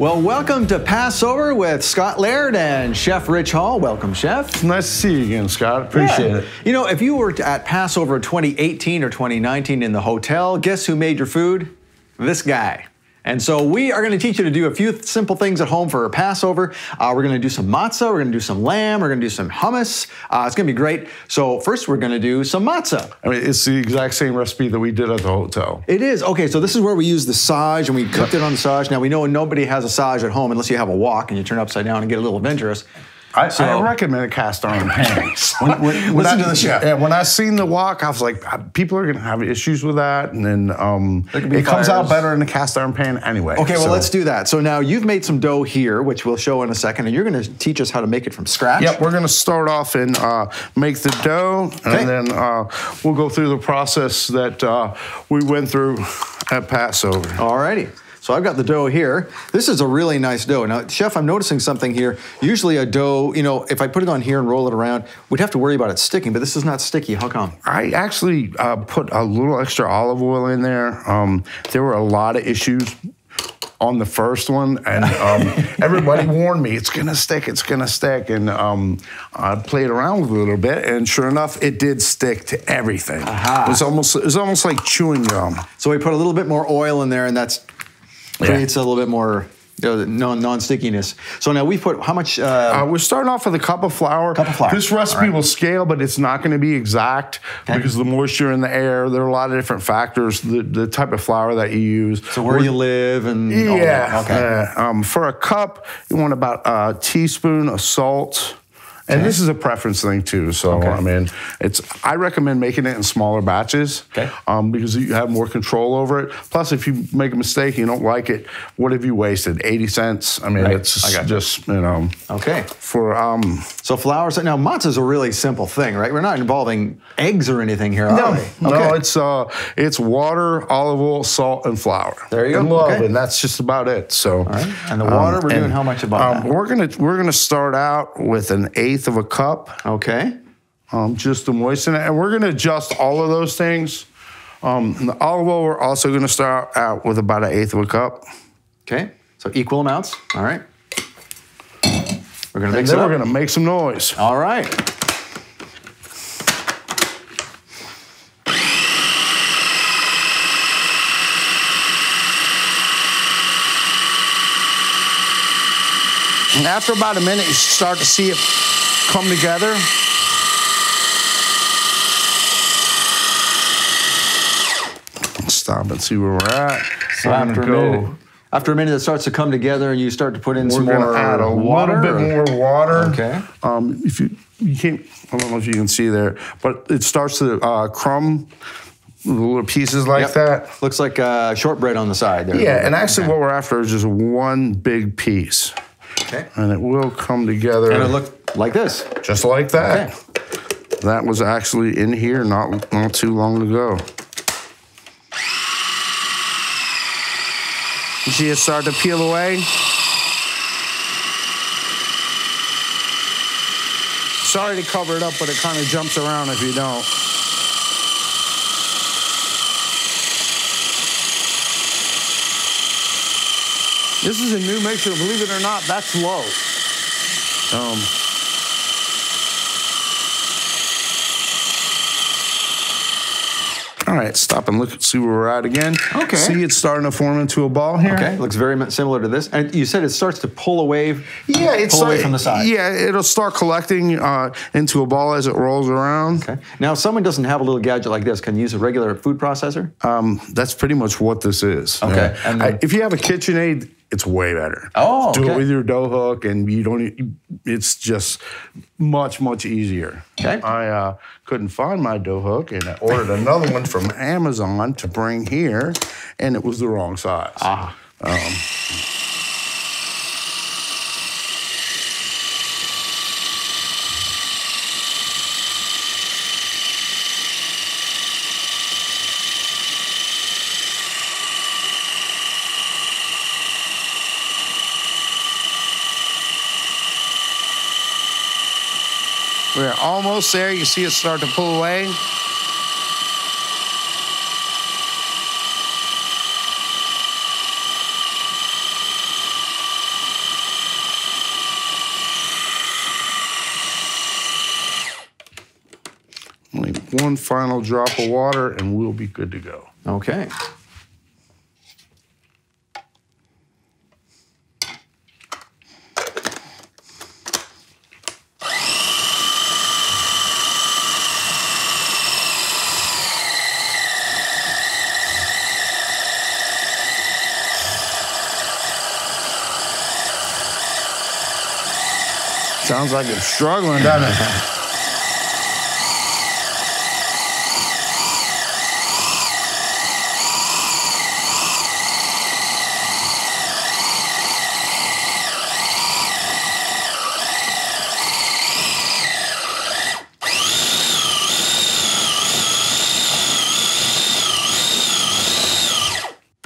Well, welcome to Passover with Scott Laird and Chef Rich Hall. Welcome, Chef. Nice to see you again, Scott. Appreciate it. You know, if you were at Passover 2018 or 2019 in the hotel, guess who made your food? This guy. And so we are going to teach you to do a few simple things at home for Passover. We're going to do some matzah, we're going to do some lamb, we're going to do some hummus. It's going to be great. So first we're going to do some matzah. I mean, it's the exact same recipe that we did at the hotel. It is. Okay, so this is where we use the saj and we cooked it on the saj. Now we know nobody has a saj at home unless you have a wok and you turn it upside down and get a little adventurous. I recommend a cast iron pan. Listen to the chef. Yeah, when I seen the wok, I was like, people are gonna have issues with that, and then it comes out better in a cast iron pan anyway. Okay, well let's do that. So now you've made some dough here, which we'll show in a second, and you're gonna teach us how to make it from scratch. Yep, we're gonna start off and make the dough, and then we'll go through the process that we went through at Passover. Alrighty. So I've got the dough here. This is a really nice dough. Now, Chef, I'm noticing something here. Usually a dough, you know, if I put it on here and roll it around, we'd have to worry about it sticking, but this is not sticky. How come? I actually put a little extra olive oil in there. There were a lot of issues on the first one, and everybody warned me, it's gonna stick, and I played around with it a little bit, and sure enough, it did stick to everything. Aha. It was almost like chewing gum. So we put a little bit more oil in there, and that's creates a little bit more non-stickiness. So now we put how much? We're starting off with a cup of flour. This recipe will scale, but it's not going to be exact because the moisture in the air, there are a lot of different factors, the type of flour that you use. So where you live and all that. Okay. For a cup, you want about a teaspoon of salt. And this is a preference thing too, so I mean, I recommend making it in smaller batches because you have more control over it. Plus, if you make a mistake, you don't like it, what have you wasted? 80 cents? I mean, it's just, you know. Okay. For so flour, now matzah is a really simple thing, right? We're not involving eggs or anything here, are we? Okay. No, it's water, olive oil, salt, and flour. There you go. And love, and that's just about it. So. All right. And the water, we're doing how much about that? We're gonna start out with an eighth of a cup. Okay. Just to moisten it. And we're gonna adjust all of those things. And the olive oil, we're also gonna start out with about an eighth of a cup. Okay, so equal amounts, all right. We're gonna mix it up. We're gonna make some noise. All right. And after about a minute, you start to see it come together. Let's stop and see where we're at. So after a minute, it starts to come together, and you start to put in some more add a water. Little bit more water. Okay. If you can't, I don't know if you can see there, but it starts to crumb. Little pieces like that. Looks like shortbread on the side. There. Yeah, and actually, what we're after is just one big piece. Okay. And it will come together. And it looked like this. Just like that. Okay. That was actually in here not too long ago. You see it start to peel away? Sorry to cover it up, but it kind of jumps around if you don't. This is a new mixer, believe it or not, that's low. All right, stop and look, see where we're at again. Okay. See, it's starting to form into a ball here. Okay, looks very similar to this. And you said it starts to pull away, away from the side. Yeah, it'll start collecting into a ball as it rolls around. Okay. Now, if someone doesn't have a little gadget like this, can you use a regular food processor? That's pretty much what this is. Okay. Yeah. And if you have a KitchenAid, it's way better. Oh, do it with your dough hook, and you don't. It's just much easier. Okay. I couldn't find my dough hook, and I ordered another one from Amazon to bring here, and it was the wrong size. Ah. We're almost there. You see it start to pull away. one final drop of water and we'll be good to go. Okay. Sounds like it's struggling, doesn't it?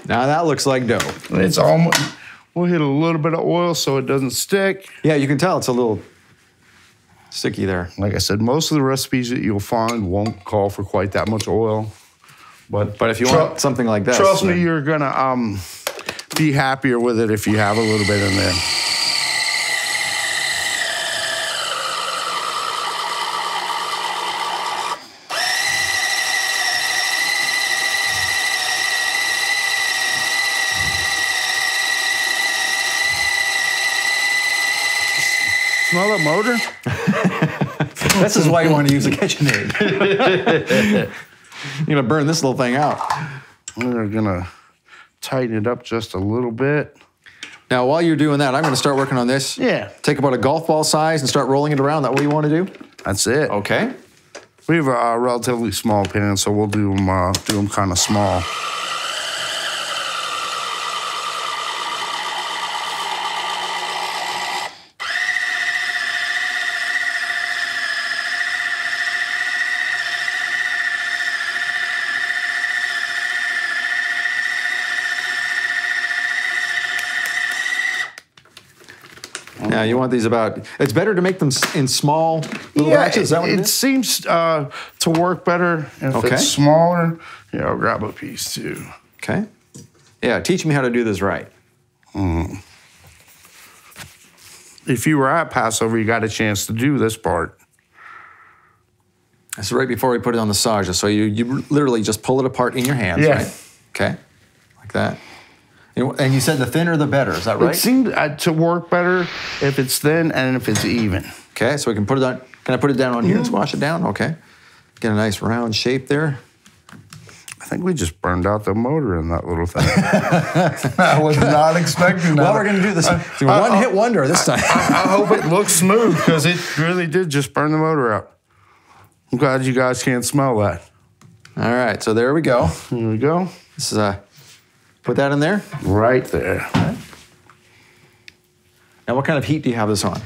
Now that looks like dough. It's almost, we'll hit a little bit of oil so it doesn't stick. Yeah, you can tell it's a little sticky there. Like I said, most of the recipes that you'll find won't call for quite that much oil. But if you want something like that, trust me, you're gonna be happier with it if you have a little bit in there. Smell that motor? This is why you want to use a KitchenAid. You're gonna burn this little thing out. We're gonna tighten it up just a little bit. Now, while you're doing that, I'm gonna start working on this. Yeah. Take about a golf ball size and start rolling it around. That what you want to do? That's it. Okay. We have a relatively small pan, so we'll do them kind of small. Yeah, you want these about, it's better to make them in small little batches. Yeah, it seems to work better. And if it's smaller, yeah, I'll grab a piece too. Okay. Yeah, teach me how to do this right. Mm. If you were at Passover, you got a chance to do this part. That's right before we put it on the sajah. So you literally just pull it apart in your hands, right? Okay, like that. And you said the thinner the better, is that right? It seemed to work better if it's thin and if it's even. Okay, so we can put it on, can I put it down on here and squash it down? Okay. Get a nice round shape there. I think we just burned out the motor in that little thing. I was not expecting that. Well, we're gonna do this one-hit wonder this time. I hope it looks smooth because it really did just burn the motor out. I'm glad you guys can't smell that. All right, so there we go. Here we go. This is a... Put that in there? Right there. Right. Now, what kind of heat do you have this on?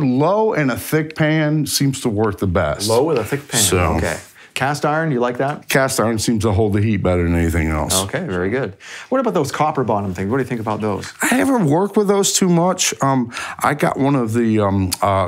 Low and a thick pan seems to work the best. Low with a thick pan, okay. Cast iron, you like that? Cast iron seems to hold the heat better than anything else. Okay, very good. What about those copper bottom things? What do you think about those? I haven't worked with those too much. I got one of the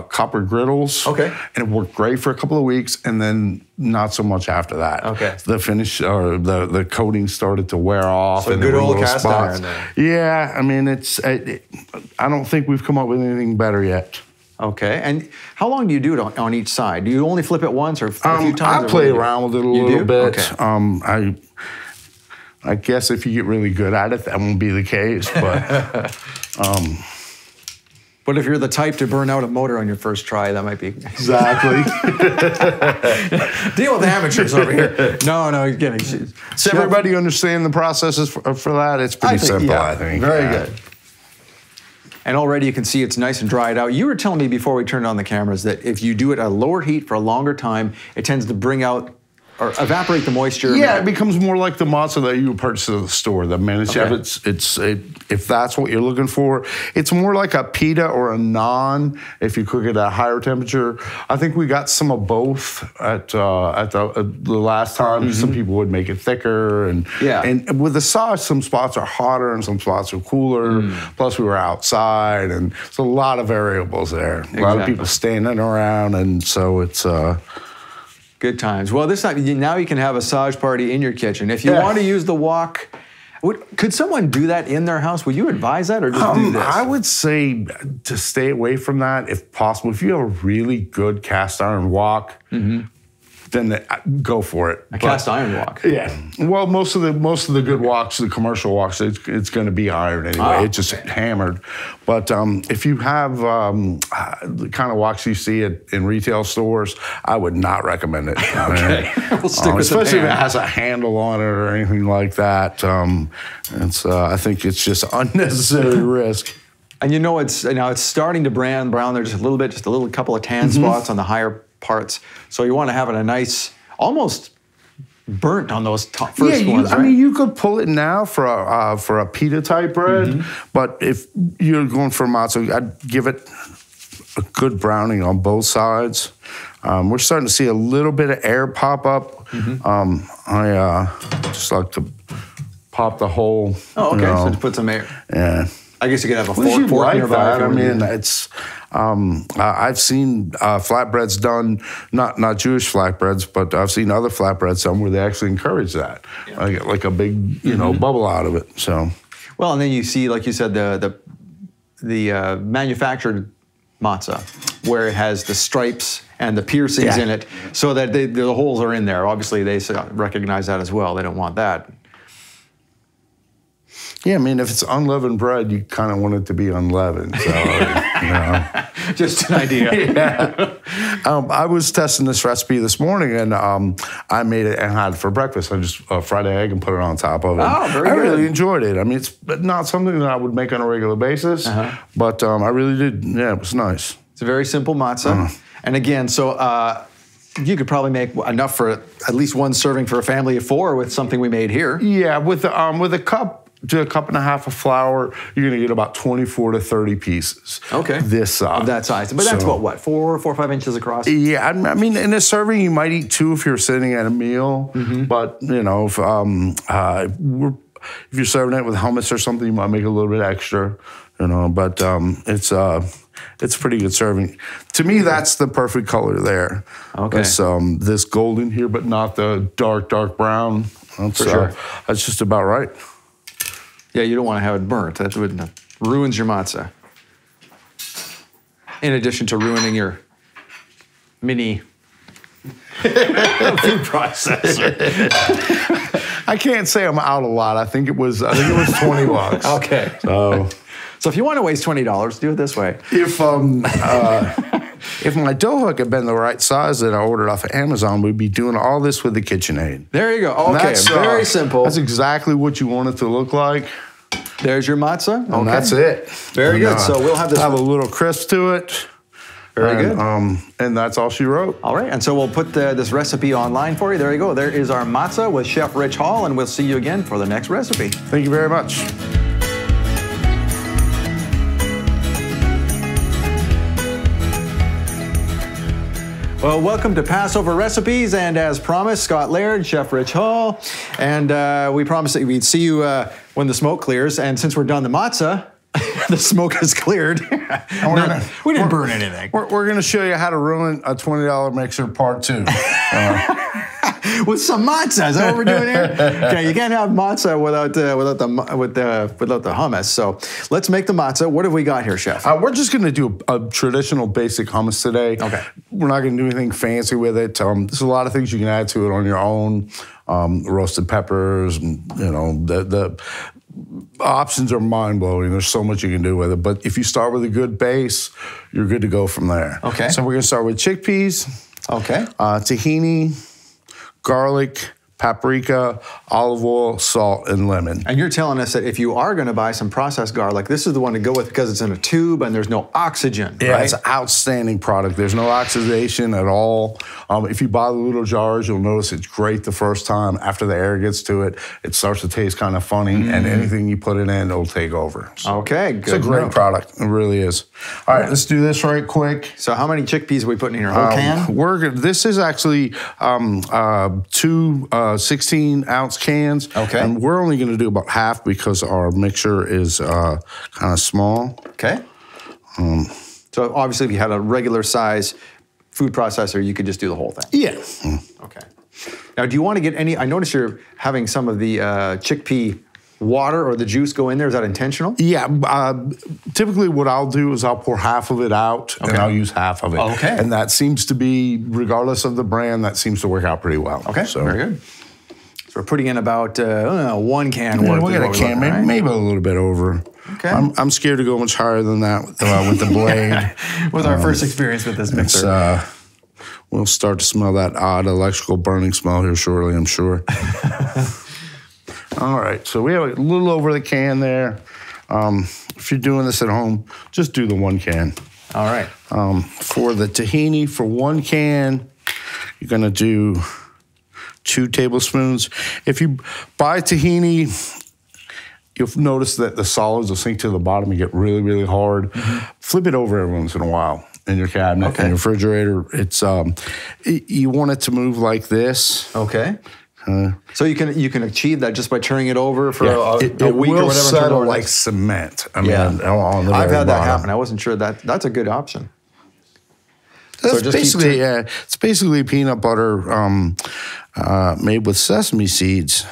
copper griddles. Okay. And it worked great for a couple of weeks and then not so much after that. Okay. The finish or the coating started to wear off. So and good old cast iron there. Yeah, I mean, I don't think we've come up with anything better yet. Okay, and how long do you do it on each side? Do you only flip it once or a few times? I play around with it a little bit. Okay. I guess if you get really good at it, that won't be the case, but. But if you're the type to burn out a motor on your first try, that might be. Exactly. Deal with the amateurs over here. No, you're kidding. Does everybody understand the processes for that? It's pretty simple, I think. Very good. And already you can see it's nice and dried out. You were telling me before we turned on the cameras that if you do it at a lower heat for a longer time, it tends to bring out or evaporate the moisture. Yeah, it becomes more like the matzah that you purchase at the store. The manischewitz, if that's what you're looking for, it's more like a pita or a naan if you cook it at a higher temperature. I think we got some of both at the last time. Mm-hmm. Some people would make it thicker. And with the sauce, some spots are hotter and some spots are cooler. Mm. Plus we were outside and it's a lot of variables there. A lot of people standing around and so it's... Good times. Well, this time, now you can have a sajah party in your kitchen. If you want to use the wok, could someone do that in their house? Would you advise that or just do this? I would say to stay away from that if possible. If you have a really good cast iron wok, then go for it. A cast iron wok. Yeah. Well, most of the good woks, the commercial woks, it's going to be iron anyway. Ah. It's just hammered. But if you have the kind of woks you see in retail stores, I would not recommend it. Okay. We'll stick with especially if it has a handle on it or anything like that. I think it's just unnecessary risk. And you know, it's now it's starting to brown. There's just a couple of tan spots on the higher parts. So you want to have it a nice, almost burnt on those top first ones, right? I mean, you could pull it now for a pita type bread, but if you're going for matzo, I'd give it a good browning on both sides. We're starting to see a little bit of air pop up. I just like to pop the whole. Oh, okay. You know, so to put some air. Yeah. I guess you could have a fork nearby. I mean, it's. I've seen flatbreads done, not Jewish flatbreads, but I've seen other flatbreads done where they actually encourage that, like a big you know bubble out of it. So. Well, and then you see, like you said, the manufactured matzah, where it has the stripes and the piercings in it, so that the holes are in there. Obviously, they recognize that as well. They don't want that. Yeah, I mean, if it's unleavened bread, you kind of want it to be unleavened. So, you know. Just an idea. Yeah. I was testing this recipe this morning, and I made it and had it for breakfast. I just fried an egg and put it on top of it. Oh, very good. I really enjoyed it. I mean, it's not something that I would make on a regular basis, but I really did. Yeah, it was nice. It's a very simple matzah. And again, so you could probably make enough for at least one serving for a family of four with something we made here. Yeah, with a cup. To a cup and a half of flour, you're gonna get about 24 to 30 pieces. Okay. This size. Of that size. But that's what, 4 or 5 inches across? Yeah, I mean, in a serving, you might eat 2 if you're sitting at a meal. But, you know, if you're serving it with hummus or something, you might make a little bit extra, you know, but it's pretty good serving. To me, that's the perfect color there. Okay. It's this golden here, but not the dark brown. That's, that's just about right. Yeah, you don't want to have it burnt. That ruins your matzah. In addition to ruining your mini food processor. I can't say I'm out a lot. I think it was $20. Okay. So if you want to waste $20, do it this way. If my dough hook had been the right size that I ordered off of Amazon, we'd be doing all this with the KitchenAid. There you go. Okay, that's, very simple. That's exactly what you want it to look like. There's your matzah. And that's it. Very good. So we'll have this. Have a little crisp to it. Very good. And that's all she wrote. All right. And so we'll put this recipe online for you. There you go. There is our matzah with Chef Rich Hall, and we'll see you again for the next recipe. Thank you very much. Well, welcome to Passover Recipes, and as promised, Scott Laird, Chef Rich Hall, and we promised that we'd see you when the smoke clears, and since we're done the matzah, the smoke has cleared. We didn't burn anything. We're going to show you how to ruin a $20 mixer part 2. With some matzah, is that what we're doing here? Okay, you can't have matzah without the hummus. So let's make the matzah. What have we got here, Chef? We're just going to do a traditional basic hummus today. Okay. We're not going to do anything fancy with it. There's a lot of things you can add to it on your own. Roasted peppers, and, you know, the options are mind-blowing. There's so much you can do with it. But if you start with a good base, you're good to go from there. Okay. So we're going to start with chickpeas. Okay. Tahini. Garlic, paprika, olive oil, salt, and lemon. And you're telling us that if you are going to buy some processed garlic, this is the one to go with because it's in a tube and there's no oxygen, right? It's an outstanding product. There's no oxidation at all. If you buy the little jars, you'll notice it's great the first time. After the air gets to it, it starts to taste kind of funny, and anything you put it in, it'll take over. So okay, good. It's a great product. It really is. All right, let's do this right quick. So how many chickpeas are we putting in here? Whole can? This is actually 16-ounce cans. Okay. And we're only going to do about half because our mixture is kind of small. Okay. So obviously if you had a regular size food processor, you could just do the whole thing. Yeah. Okay. Now do you want to get any, I notice you're having some of the chickpea water or the juice go in there? Is that intentional? Yeah. Typically what I'll do is I'll pour half of it out and I'll use half of it. Okay. And that seems to be, regardless of the brand, that seems to work out pretty well. Okay, so. Very good. So we're putting in about one can worth. We'll get a can, right? Maybe a little bit over. Okay. I'm scared to go much higher than that with the blade. With our first experience with this mixer. We'll start to smell that odd electrical burning smell here shortly, I'm sure. All right, so we have a little over the can there. If you're doing this at home, just do the one can. All right. For the tahini, for one can, you're gonna do 2 tablespoons. If you buy tahini, you'll notice that the solids will sink to the bottom and get really, really hard. Mm-hmm. Flip it over every once in a while in your cabinet, in your refrigerator. It's you want it to move like this. Okay. So you can achieve that just by turning it over for a week or whatever. It will settle like cement. I mean, on the I've had that happen. I wasn't sure that's a good option. That's so basically, it's basically peanut butter made with sesame seeds.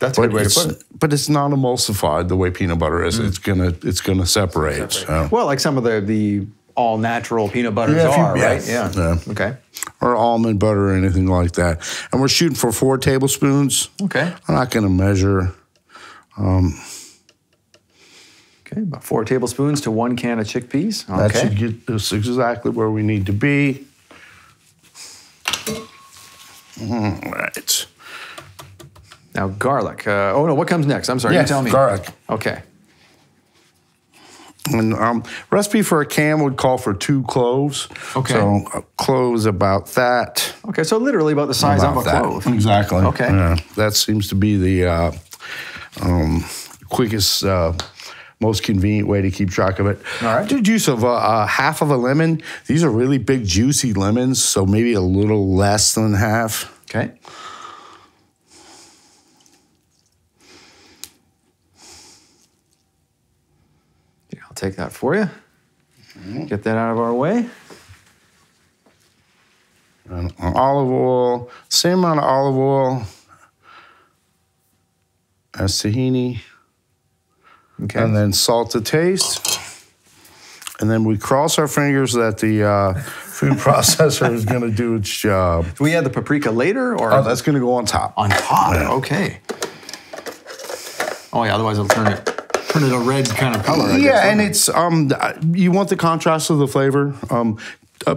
That's a good way to put it. But it's not emulsified the way peanut butter is. Mm. It's gonna separate. So. Well, like some of the all natural peanut butters are, right? Yeah. Okay. Or almond butter or anything like that. And we're shooting for 4 tablespoons. Okay. I'm not gonna measure. Okay, about 4 tablespoons to 1 can of chickpeas. Okay. That should get us exactly where we need to be. All right. Now garlic, oh no, what comes next? I'm sorry, you tell me. Garlic. Okay. And recipe for a can would call for 2 cloves. Okay. So a clove's about that. Okay, so literally about the size of a clove. Exactly. Okay. Yeah, that seems to be the quickest, most convenient way to keep track of it. All right. Do juice of half of a lemon. These are really big, juicy lemons, so maybe a little less than half. Okay. Take that for you. Get that out of our way. And olive oil, same amount of olive oil as tahini. Okay. And then salt to taste. And then we cross our fingers that the food processor is gonna do its job. Do we add the paprika later or? Oh, that's gonna go on top. On top, okay. Oh yeah, otherwise it'll turn it. A red kind of color. I guess, and it's you want the contrast of the flavor.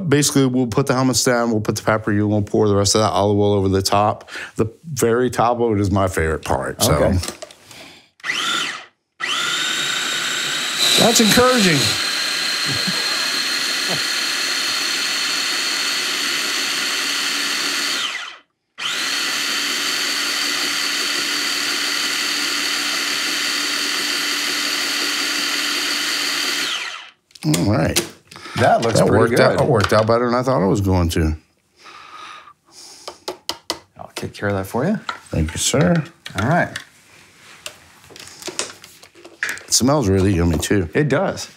Basically, we'll put the hummus down, we'll put the paprika, we'll pour the rest of that olive oil over the top. The very top of it is my favorite part. Okay. So that's encouraging. All right. That looks pretty good. That worked out better than I thought it was going to. I'll take care of that for you. Thank you, sir. All right. It smells really yummy, too. It does.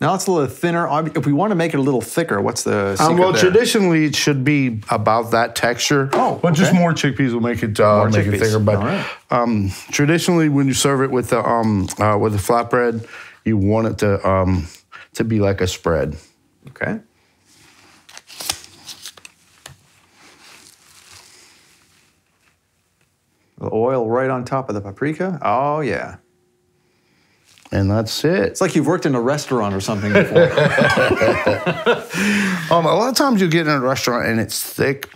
Now it's a little thinner. If we want to make it a little thicker, what's the secret there? Traditionally, it should be about that texture. Oh, but just more chickpeas will make it make it thicker. But traditionally, when you serve it with the flatbread, you want it to be like a spread. Okay. The oil right on top of the paprika. Oh yeah. And that's it. It's like you've worked in a restaurant or something before. A lot of times you get in a restaurant and it's thick.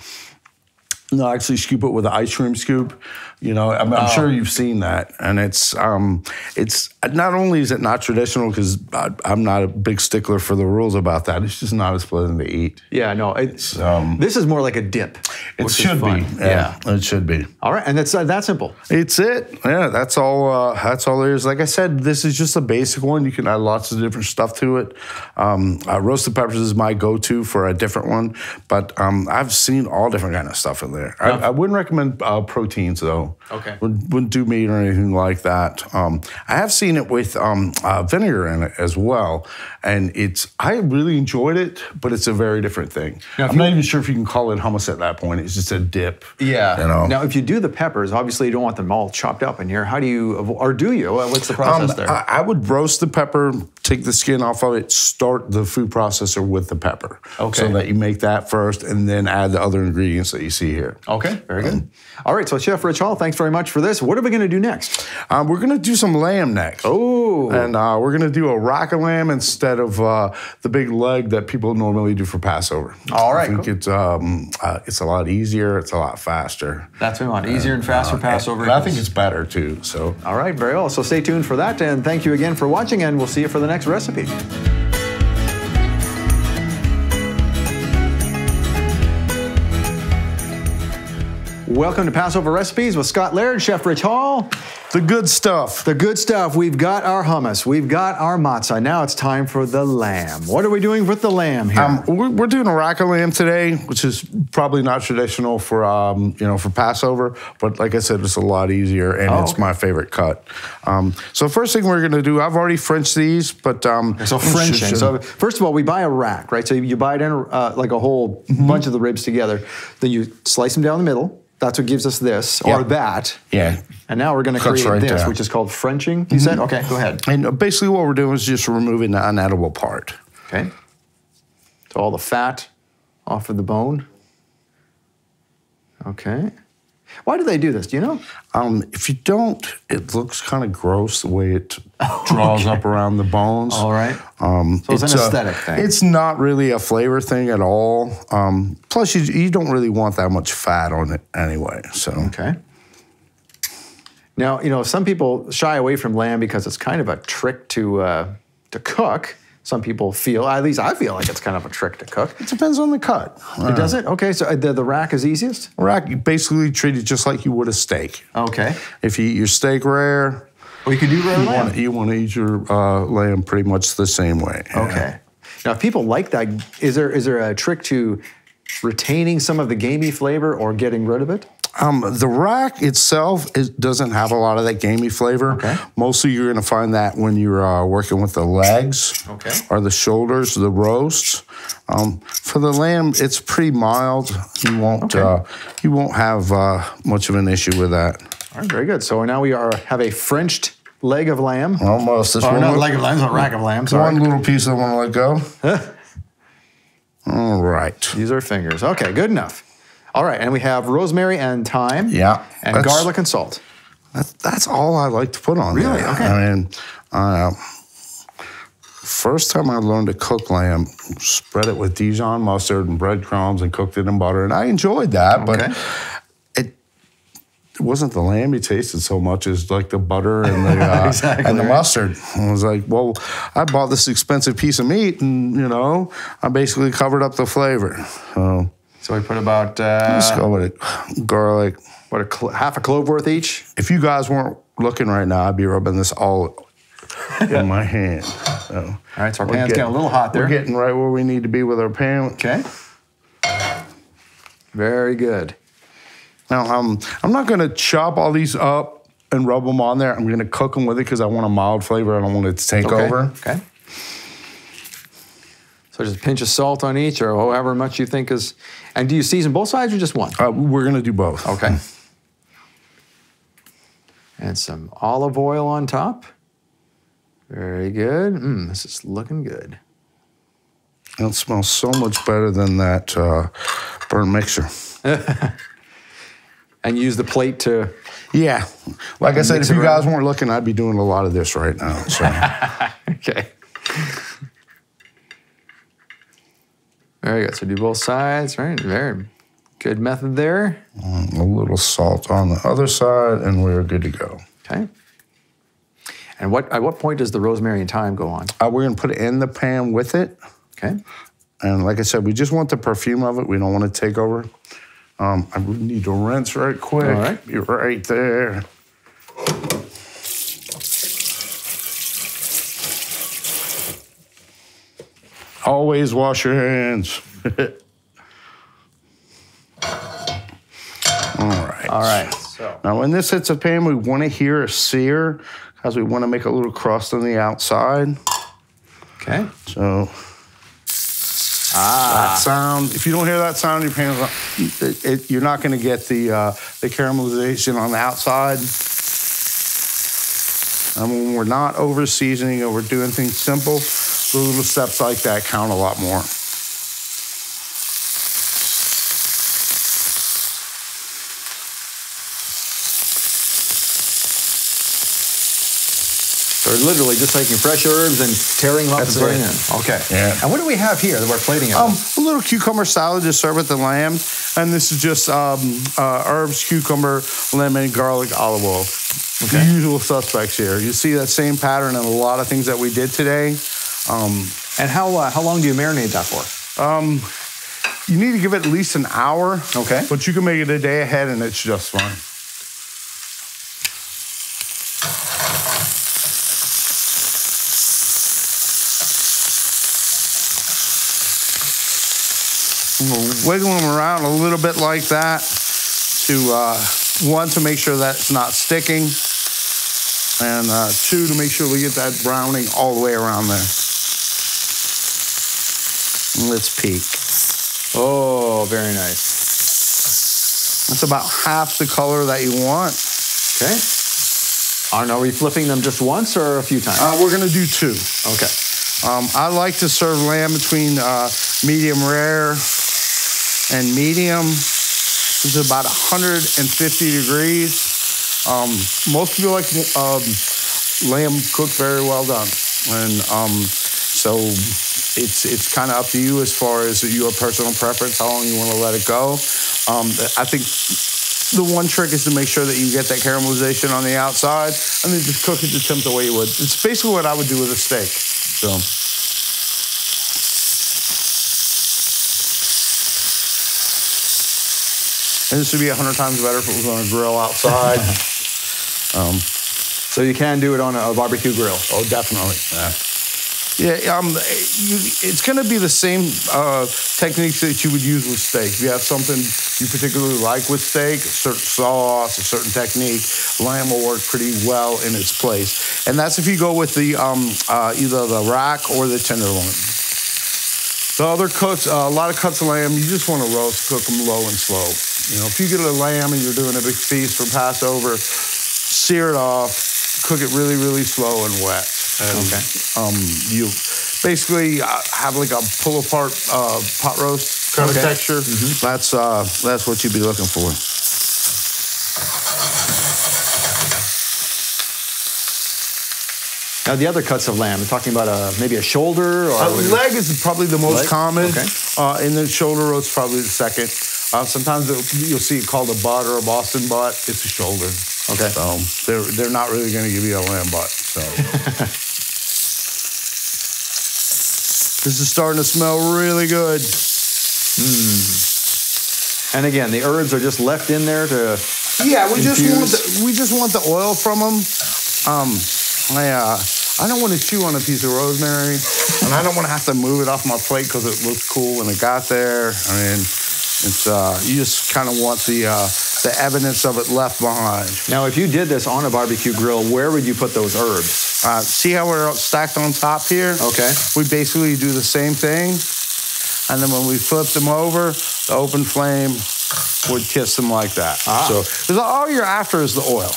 No, actually scoop it with an ice cream scoop. You know, I'm sure you've seen that. And it's not only is it not traditional, because I'm not a big stickler for the rules about that. It's just not as pleasant to eat. Yeah, no. It's, this is more like a dip. It should be. Yeah, it should be. All right, and it's that simple. It's it. Yeah, that's all. That's all there is. Like I said, this is just a basic one. You can add lots of different stuff to it. Roasted peppers is my go-to for a different one, but I've seen all different kind of stuff in there. I wouldn't recommend proteins though. so okay, wouldn't do meat or anything like that. I have seen it with vinegar in it as well, and I really enjoyed it, but it's a very different thing. Now, I'm not even sure if you can call it hummus at that point. It's just a dip. Yeah. You know? Now, if you do the peppers, obviously you don't want them all chopped up in here. How do you, or do you? What's the process there? I would roast the pepper, take the skin off of it, start the food processor with the pepper. Okay. So that you make that first and then add the other ingredients that you see here. Okay, very good. All right, so Chef Rich Hall, thanks very much for this. What are we gonna do next? We're gonna do some lamb next. Oh. And we're gonna do a rack of lamb instead of the big leg that people normally do for Passover. All right, cool. It's a lot easier, it's a lot faster. That's what we want, easier and faster Passover. And I think it's better too, so. All right, very well, so stay tuned for that, and thank you again for watching, and we'll see you for the next recipe. Welcome to Passover Recipes with Scott Laird, Chef Rich Hall. The good stuff. The good stuff. We've got our hummus. We've got our matzah. Now it's time for the lamb. What are we doing with the lamb here? We're doing a rack of lamb today, which is probably not traditional for for Passover, but like I said, it's a lot easier and it's my favorite cut. So first thing we're gonna do, I've already Frenched these, but so Frenching. So first of all, we buy a rack, right? So you buy it in like a whole bunch of the ribs together, then you slice them down the middle. That's what gives us this, or that. Yeah. And now we're gonna create this, which is called Frenching, you said? Okay, go ahead. And basically what we're doing is just removing the unedible part. Okay. So all the fat off of the bone. Okay. Why do they do this, do you know? If you don't, it looks kind of gross the way it draws up around the bones. All right. So it's an aesthetic thing. It's not really a flavor thing at all. Plus, you don't really want that much fat on it anyway, so. Okay. Now, you know, some people shy away from lamb because it's kind of a trick to cook. Some people feel, at least I feel like it's kind of a trick to cook. It depends on the cut. It does it? Okay, so the rack is easiest? Rack, you basically treat it just like you would a steak. Okay. If you eat your steak rare. Well, you can do rare lamb. You want to eat your lamb pretty much the same way. Yeah. Okay. Now, if people like that, is there a trick to retaining some of the gamey flavor or getting rid of it? The rack itself, it doesn't have a lot of that gamey flavor. Okay. Mostly you're gonna find that when you're working with the legs or the shoulders, the roasts. For the lamb, it's pretty mild. You won't have much of an issue with that. All right, very good. So now we have a Frenched leg of lamb. Almost. This not leg of lamb, it's a rack of lamb, sorry. One little piece I wanna let go. All right. Use our fingers. Okay, good enough. All right, and we have rosemary and thyme, and garlic and salt. That's all I like to put on there. Really? Okay. I mean, first time I learned to cook lamb, spread it with Dijon mustard and breadcrumbs and cooked it in butter, and I enjoyed that, but it wasn't the lamb you tasted so much as like the butter and the and the mustard. I was like, well, I bought this expensive piece of meat, and you know, I basically covered up the flavor. So we put about... let's go with it. Garlic. What, half a clove worth each? If you guys weren't looking right now, I'd be rubbing this all in my hand. So all right, so our pan's getting a little hot there. We're getting right where we need to be with our pan. Okay. Very good. Now, I'm not gonna chop all these up and rub them on there. I'm gonna cook them with it because I want a mild flavor. I don't want it to take over. Okay. So just a pinch of salt on each, or however much you think is. And do you season both sides or just one? We're gonna do both. Okay. And some olive oil on top. Very good. This is looking good. It smells so much better than that burnt mixer. And use the plate to. Yeah. Like I said, if you guys weren't looking, I'd be doing a lot of this right now. So. Okay. Very good, so do both sides, right? Very good method there. And a little salt on the other side and we're good to go. Okay. And at what point does the rosemary and thyme go on? We're gonna put it in the pan with it. Okay. And like I said, we just want the perfume of it. We don't want to take over. I need to rinse right quick. All right. You're right there. Always wash your hands. All right. All right. So. Now when this hits a pan, we want to hear a sear because we want to make a little crust on the outside. Okay. So that sound, if you don't hear that sound, your pan's not, you're not going to get the caramelization on the outside. And when we're not over seasoning or we're doing things simple, the little steps like that count a lot more. They're literally just taking fresh herbs and tearing them up and putting them in. Okay. Yeah. And what do we have here that we're plating it with? A little cucumber salad to serve with the lamb. And this is just herbs, cucumber, lemon, garlic, olive oil. Okay. The usual suspects here. You see that same pattern in a lot of things that we did today. And how long do you marinate that for? You need to give it at least an hour. Okay. But you can make it a day ahead and it's just fine. We'll wiggle them around a little bit like that to, one, to make sure that it's not sticking, and two, to make sure we get that browning all the way around there. And let's peek. Oh, very nice. That's about half the color that you want. Okay. Are we flipping them just once or a few times? We're going to do two. Okay. I like to serve lamb between medium rare and medium. This is about 150 degrees. Most people like lamb cooked very well done. And so it's kind of up to you as far as your personal preference, how long you want to let it go. I think the one trick is to make sure that you get that caramelization on the outside and then just cook it to temp the way you would. It's basically what I would do with a steak. So. And this would be 100 times better if it was on a grill outside. So you can do it on a barbecue grill. Oh, definitely. Yeah. It's going to be the same techniques that you would use with steak. If you have something you particularly like with steak, a certain sauce, a certain technique, lamb will work pretty well in its place. And that's if you go with the either the rack or the tenderloin. The other cuts, a lot of cuts of lamb, you just want to roast, cook them low and slow. You know, if you get a lamb and you're doing a big feast for Passover, sear it off, cook it really, really slow and wet. And, okay. You basically have like a pull apart pot roast kind of texture. Mm-hmm. That's what you'd be looking for. Now the other cuts of lamb, we're talking about maybe a shoulder? Or leg is probably the most common. Okay. And then shoulder roast probably the second. Sometimes you'll see it called a butt or a Boston butt. It's a shoulder. Okay. So they're not really going to give you a lamb butt. So this is starting to smell really good. Mm. And again, the herbs are just left in there to we just want the oil from them. I don't want to chew on a piece of rosemary, and I don't want to have to move it off my plate because it looked cool when it got there. I mean. It's, you just kind of want the evidence of it left behind. Now, if you did this on a barbecue grill, where would you put those herbs? See how we're stacked on top here? Okay. We basically do the same thing. And then when we flip them over, the open flame would kiss them like that. Ah. So all you're after is the oil.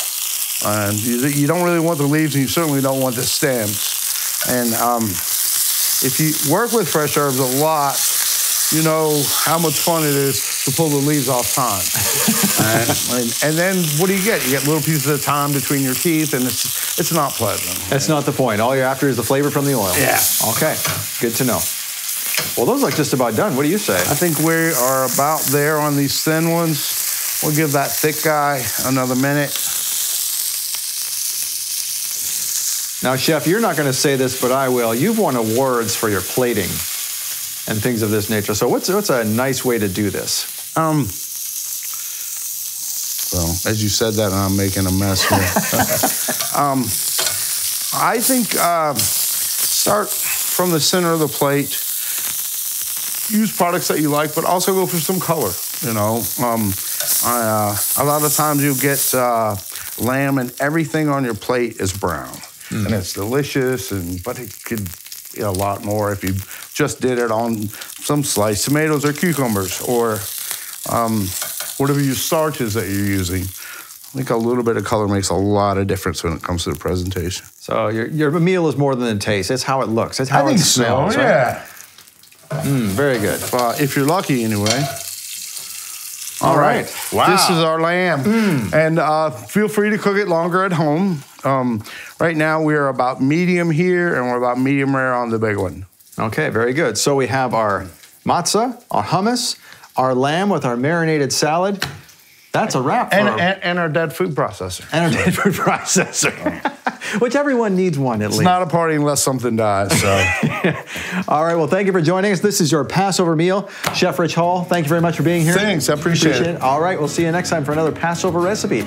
And you don't really want the leaves, and you certainly don't want the stems. And if you work with fresh herbs a lot, you know how much fun it is to pull the leaves off thyme. And then what do you get? You get little pieces of thyme between your teeth, and it's not pleasant. That's not the point. All you're after is the flavor from the oil. Yeah. Okay, good to know. Well, those look just about done. What do you say? I think we are about there on these thin ones. We'll give that thick guy another minute. Now, Chef, you're not going to say this, but I will. You've won awards for your plating and things of this nature. So what's a nice way to do this? Well, as you said that, I'm making a mess here. I think start from the center of the plate. Use products that you like, but also go for some color, you know. a lot of times you get lamb and everything on your plate is brown. Mm-hmm. And it's delicious, but it could be a lot more if you just did it on some sliced tomatoes or cucumbers or whatever your starches that you're using. I think a little bit of color makes a lot of difference when it comes to the presentation. So your meal is more than the taste. It's how it looks. It's how it smells, right? Yeah. Mm, very good. If you're lucky, anyway. All right. Wow. This is our lamb. Mm. And feel free to cook it longer at home. Right now, we are about medium here, and we're about medium rare on the big one. Okay, very good. So we have our matzah, our hummus, our lamb with our marinated salad. That's a wrap. And our dead food processor. And our dead food processor. Which everyone needs one, at least. It's not a party unless something dies, so. All right, well, thank you for joining us. This is your Passover meal. Chef Rich Hall, thank you very much for being here. Thanks, I appreciate it. All right, we'll see you next time for another Passover recipe.